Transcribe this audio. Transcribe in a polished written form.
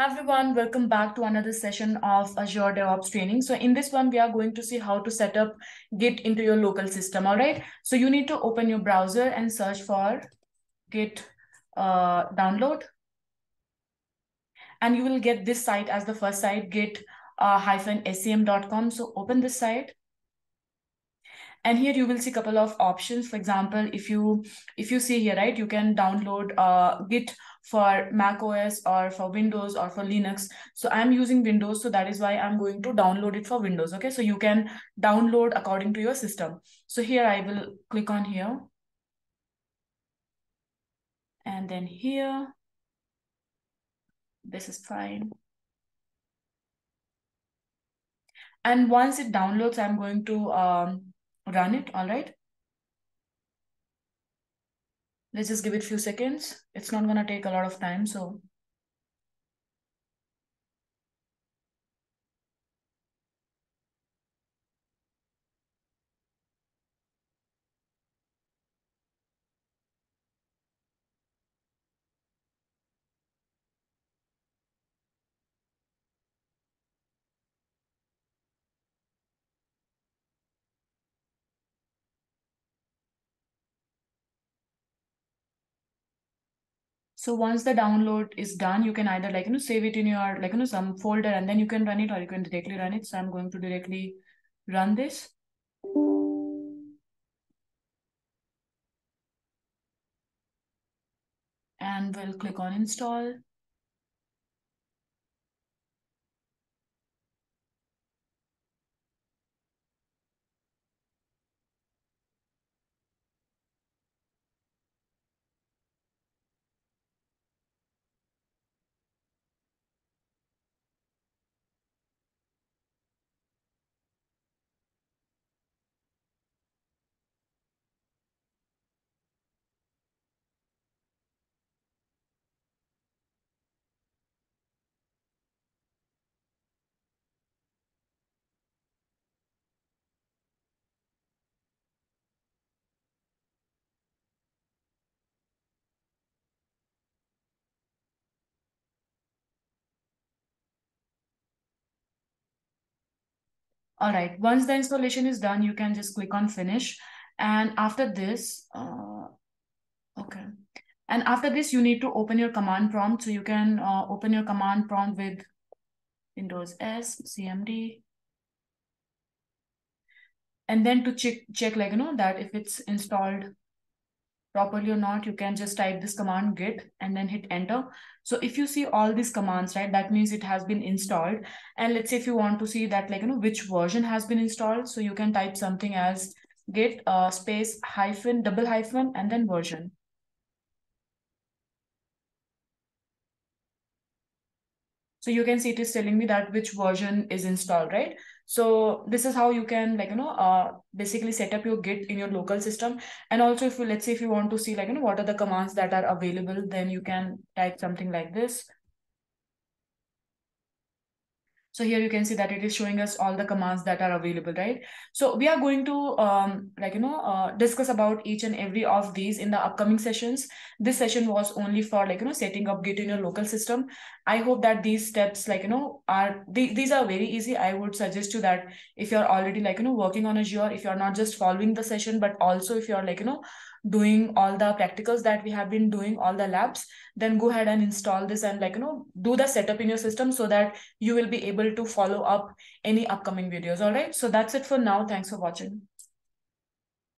Hi everyone, welcome back to another session of Azure DevOps training. So in this one, we are going to see how to set up Git into your local system, all right? So you need to open your browser and search for Git download. And you will get this site as the first site, git-scm.com. So open this site. And here you will see a couple of options. For example, if you see here, right, you can download Git for Mac OS or for Windows or for Linux. So I'm using Windows, so that is why I'm going to download it for Windows. Okay, so you can download according to your system. So here I will click on here. And then here, this is fine. And once it downloads, I'm going to run it, all right? Let's just give it a few seconds. It's not gonna take a lot of time, so. So once the download is done, you can either save it in your some folder and then you can run it, or you can directly run it. So I'm going to directly run this. And we'll click on install. All right, once the installation is done, you can just click on finish. And after this, you need to open your command prompt. So you can open your command prompt with Windows S, CMD. And then to check that if it's installed properly or not, you can just type this command git and then hit enter. So if you see all these commands, right, that means it has been installed. And let's say if you want to see that which version has been installed, so you can type something as git space hyphen double hyphen and then version. So you can see it is telling me that which version is installed, right? So this is how you can basically set up your Git in your local system. And also if you, let's say if you want to see what are the commands that are available, then you can type something like this. So here you can see that it is showing us all the commands that are available, right? So we are going to discuss about each and every of these in the upcoming sessions. This session was only for setting up Git in your local system. I hope that these steps these are very easy. I would suggest you that if you're already working on Azure, if you're not just following the session, but also if you're doing all the practicals that we have been doing, all the labs, then go ahead and install this and do the setup in your system so that you will be able to follow up any upcoming videos. All right, so that's it for now. Thanks for watching.